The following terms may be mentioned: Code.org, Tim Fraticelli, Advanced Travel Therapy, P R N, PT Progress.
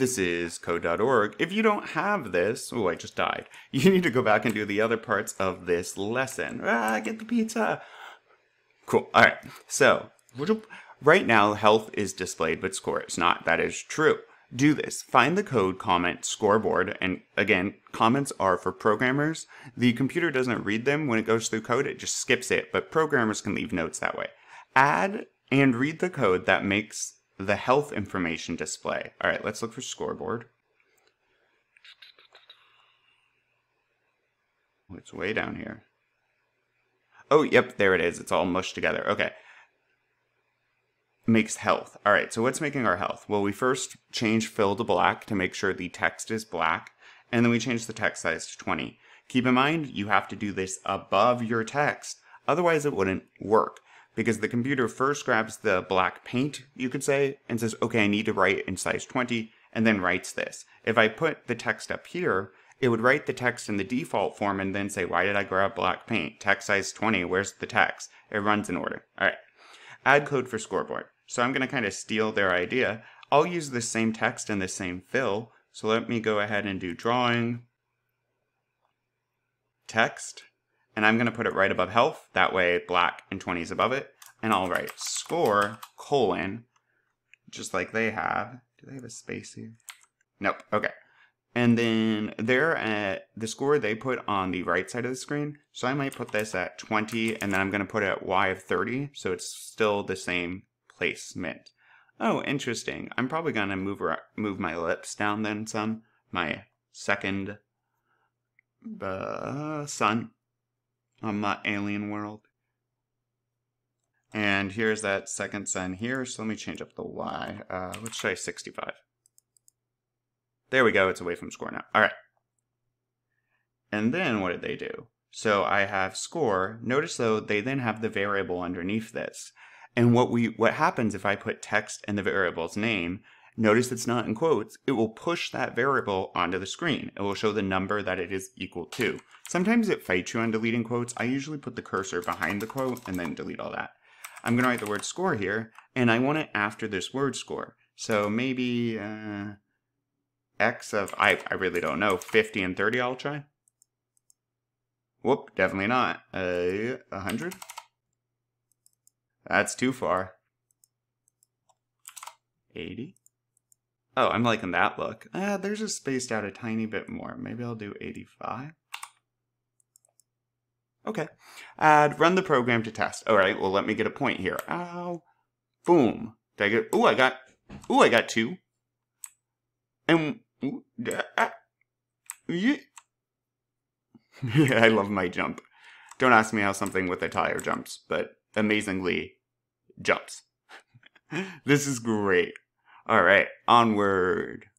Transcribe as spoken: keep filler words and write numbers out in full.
This is code dot org. If you don't have this, oh, I just died. You need to go back and do the other parts of this lesson. Ah, get the pizza. Cool. All right. So right now, health is displayed, but score is not. That is true. Do this. Find the code, comment, scoreboard. And again, comments are for programmers. The computer doesn't read them when it goes through code. It just skips it. But programmers can leave notes that way. Add and read the code that makes the health information display. All right, let's look for scoreboard. It's way down here. Oh, yep, there it is. It's all mushed together. Okay. Makes health. All right, so what's making our health? Well, we first change fill to black to make sure the text is black, and then we change the text size to twenty. Keep in mind, you have to do this above your text. Otherwise, it wouldn't work. Because the computer first grabs the black paint, you could say, and says, okay, I need to write in size twenty, and then writes this. If I put the text up here, it would write the text in the default form and then say, why did I grab black paint? Text size twenty, where's the text? It runs in order. All right, add code for scoreboard. So I'm going to kind of steal their idea. I'll use the same text and the same fill. So let me go ahead and do drawing, text. And I'm going to put it right above health. That way, black and twenty is above it. And I'll write score colon, just like they have. Do they have a space here? Nope. Okay. And then they're at the score they put on the right side of the screen. So I might put this at twenty, and then I'm going to put it at y of thirty. So it's still the same placement. Oh, interesting. I'm probably going to move move my lips down then some. My second uh, son. On my alien world. And here's that second sun here. So let me change up the Y. Uh, let's try sixty-five. There we go. It's away from score now. All right. And then what did they do? So I have score. Notice though, they then have the variable underneath this. And what we what happens if I put text and the variable's name, notice it's not in quotes, it will push that variable onto the screen. It will show the number that it is equal to. Sometimes it fights you on deleting quotes. I usually put the cursor behind the quote and then delete all that. I'm going to write the word score here, and I want it after this word score. So maybe uh, X of, I, I really don't know, fifty and thirty I'll try. Whoop, definitely not. Uh, one hundred? That's too far. eighty? Oh, I'm liking that look. Uh, they're just spaced out a tiny bit more. Maybe I'll do eighty-five. Okay. Add, run the program to test. All right, well, let me get a point here. Ow. Boom. Did I get, ooh, I got, ooh, I got two. And, ooh, ah, yeah. I love my jump. Don't ask me how something with a tire jumps, but amazingly jumps. This is great. All right, onward.